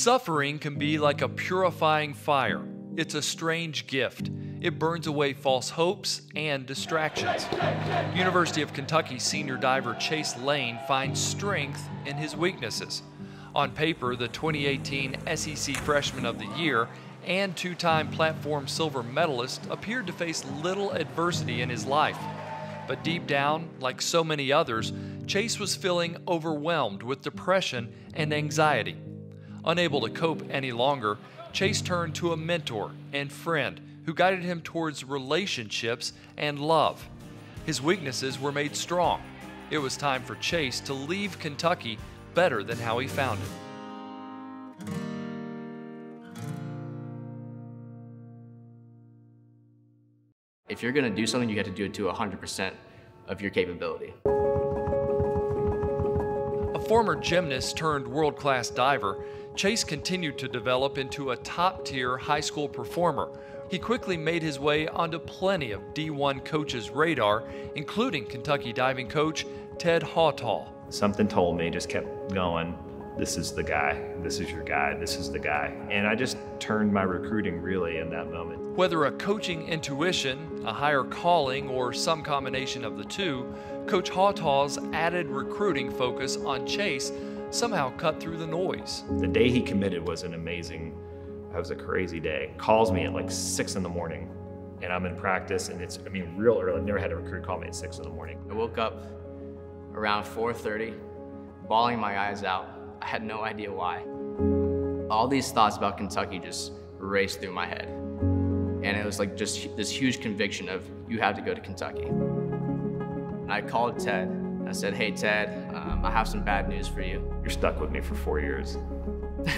Suffering can be like a purifying fire. It's a strange gift. It burns away false hopes and distractions. University of Kentucky senior diver Chase Lane finds strength in his weaknesses. On paper, the 2018 SEC Freshman of the Year and two-time platform silver medalist appeared to face little adversity in his life. But deep down, like so many others, Chase was feeling overwhelmed with depression and anxiety. Unable to cope any longer, Chase turned to a mentor and friend who guided him towards relationships and love. His weaknesses were made strong. It was time for Chase to leave Kentucky better than how he found it. If you're going to do something, you have to do it to 100% of your capability. A former gymnast turned world-class diver, Chase continued to develop into a top-tier high school performer. He quickly made his way onto plenty of D1 coaches' radar, including Kentucky diving coach Ted Hawthall. Something told me, just kept going, this is the guy, this is your guy, this is the guy. And I just turned my recruiting really in that moment. Whether a coaching intuition, a higher calling, or some combination of the two, Coach Hawthall's added recruiting focus on Chase somehow cut through the noise. The day he committed was an amazing, it was a crazy day. Calls me at like 6 in the morning and I'm in practice and it's, I mean, real early. I've never had a recruit call me at 6 in the morning. I woke up around 4:30, bawling my eyes out. I had no idea why. All these thoughts about Kentucky just raced through my head. And it was like just this huge conviction of, you have to go to Kentucky. And I called Ted. And I said, hey, Ted, I have some bad news for you. You're stuck with me for 4 years.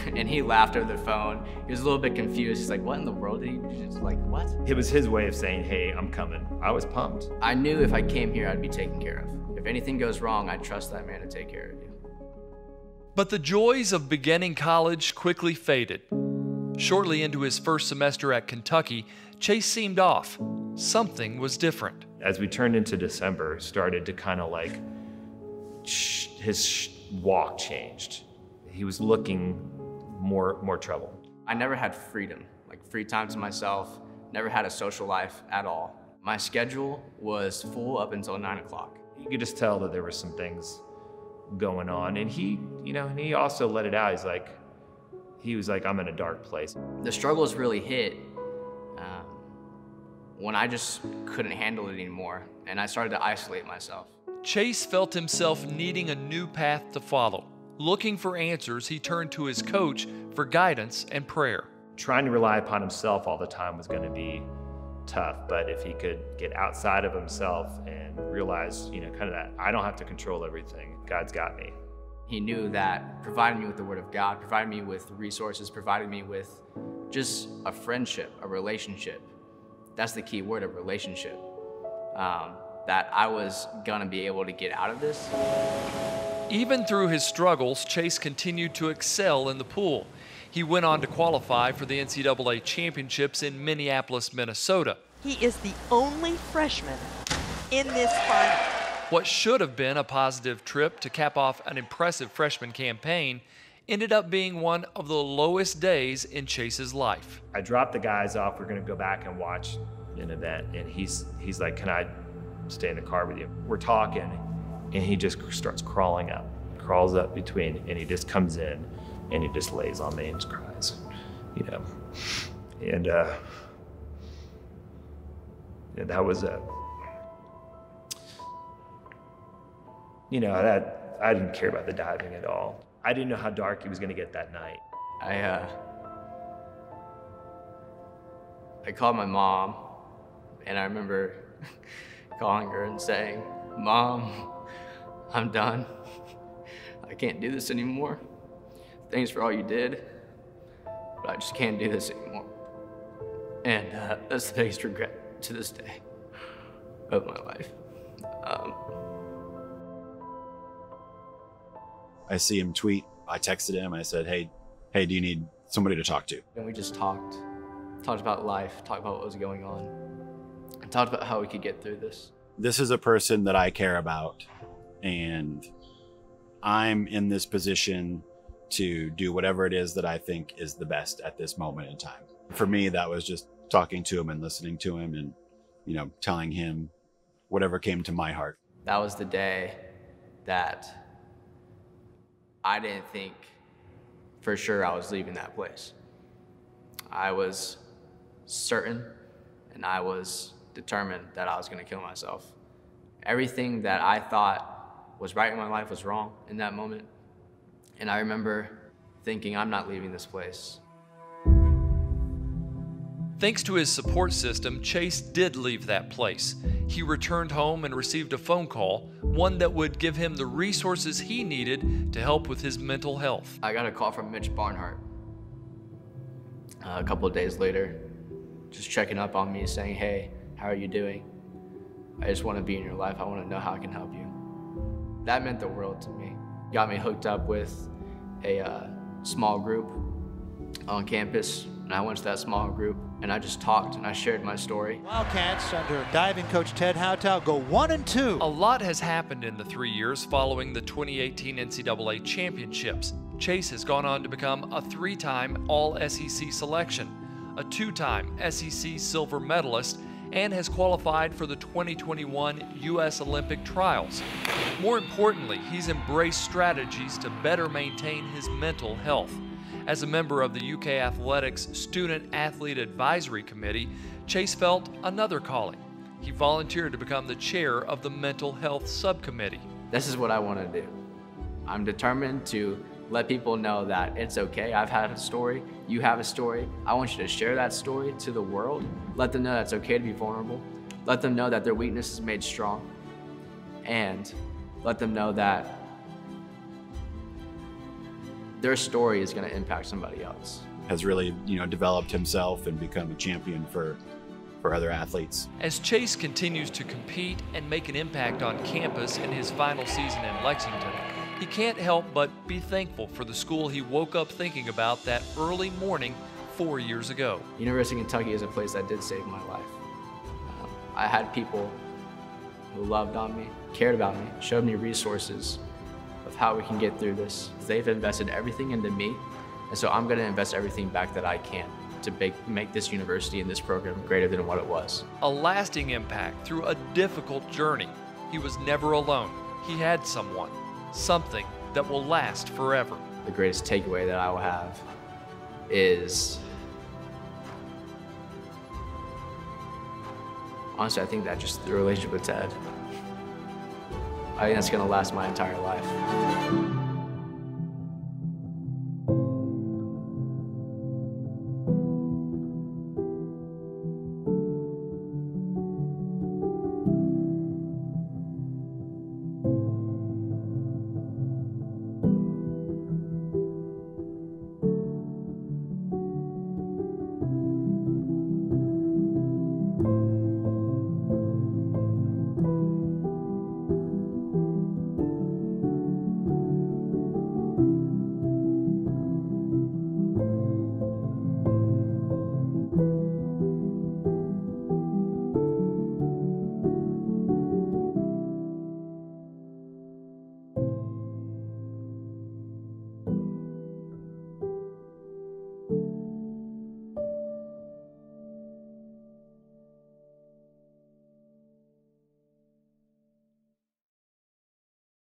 And he laughed over the phone. He was a little bit confused. He's like, what in the world did he do? Just like, what? It was his way of saying, hey, I'm coming. I was pumped. I knew if I came here, I'd be taken care of. If anything goes wrong, I'd trust that man to take care of you. But the joys of beginning college quickly faded. Shortly into his first semester at Kentucky, Chase seemed off. Something was different. As we turned into December, started to kind of like, his walk changed. He was looking more trouble. I never had freedom, like free time to myself, never had a social life at all. My schedule was full up until 9 o'clock. You could just tell that there were some things going on. And he, you know, and he also let it out. He's like, he was like, I'm in a dark place. The struggles really hit when I just couldn't handle it anymore. And I started to isolate myself. Chase felt himself needing a new path to follow. Looking for answers, he turned to his coach for guidance and prayer. Trying to rely upon himself all the time was going to be tough, but if he could get outside of himself and realize, you know, kind of that, I don't have to control everything, God's got me. He knew that providing me with the Word of God, providing me with resources, providing me with just a friendship, a relationship. That's the key word, a relationship. That I was going to be able to get out of this. Even through his struggles, Chase continued to excel in the pool. He went on to qualify for the NCAA championships in Minneapolis, Minnesota. He is the only freshman in this final. What should have been a positive trip to cap off an impressive freshman campaign ended up being one of the lowest days in Chase's life. I dropped the guys off. We're going to go back and watch an event. And he's like, can I stay in the car with you? We're talking. And he just starts crawling up, crawls up between, and he just comes in, and he just lays on me and just cries, you know. And yeah, that was a, you know, that I didn't care about the diving at all. I didn't know how dark he was gonna get that night. I called my mom, and I remember calling her and saying, Mom, I'm done. I can't do this anymore. Thanks for all you did, but I just can't do this anymore. And that's the biggest regret to this day of my life. I see him tweet. I texted him. I said, hey, do you need somebody to talk to? And we just talked about life, talked about what was going on, and talked about how we could get through this. This is a person that I care about. And I'm in this position to do whatever it is that I think is the best at this moment in time. For me, that was just talking to him and listening to him and, you know, telling him whatever came to my heart. That was the day that I didn't think for sure I was leaving that place. I was certain and I was determined that I was going to kill myself. Everything that I thought was right in my life was wrong in that moment. And I remember thinking, I'm not leaving this place. Thanks to his support system, Chase did leave that place. He returned home and received a phone call, one that would give him the resources he needed to help with his mental health. I got a call from Mitch Barnhart a couple of days later, just checking up on me, saying, hey, how are you doing? I just want to be in your life. I want to know how I can help you. That meant the world to me. Got me hooked up with a small group on campus, and I went to that small group and I just talked and I shared my story. Wildcats under diving coach Ted Hawthall go 1-2. A lot has happened in the 3 years following the 2018 NCAA championships. Chase has gone on to become a 3-time All-SEC selection, a 2-time SEC silver medalist, and has qualified for the 2021 U.S. Olympic Trials. More importantly, he's embraced strategies to better maintain his mental health. As a member of the UK Athletics Student Athlete Advisory Committee, Chase felt another calling. He volunteered to become the chair of the Mental Health Subcommittee. This is what I want to do. I'm determined to let people know that it's okay, I've had a story, you have a story. I want you to share that story to the world. Let them know that it's okay to be vulnerable. Let them know that their weakness is made strong. And let them know that their story is going to impact somebody else. Has really, you know, developed himself and become a champion for other athletes. As Chase continues to compete and make an impact on campus in his final season in Lexington, he can't help but be thankful for the school he woke up thinking about that early morning 4 years ago. University of Kentucky is a place that did save my life. I had people who loved on me, cared about me, showed me resources of how we can get through this. They've invested everything into me, and so I'm going to invest everything back that I can to make this university and this program greater than what it was. A lasting impact through a difficult journey. He was never alone. He had someone. Something that will last forever. The greatest takeaway that I will have is, honestly, I think that just the relationship with Ted, I think that's gonna last my entire life.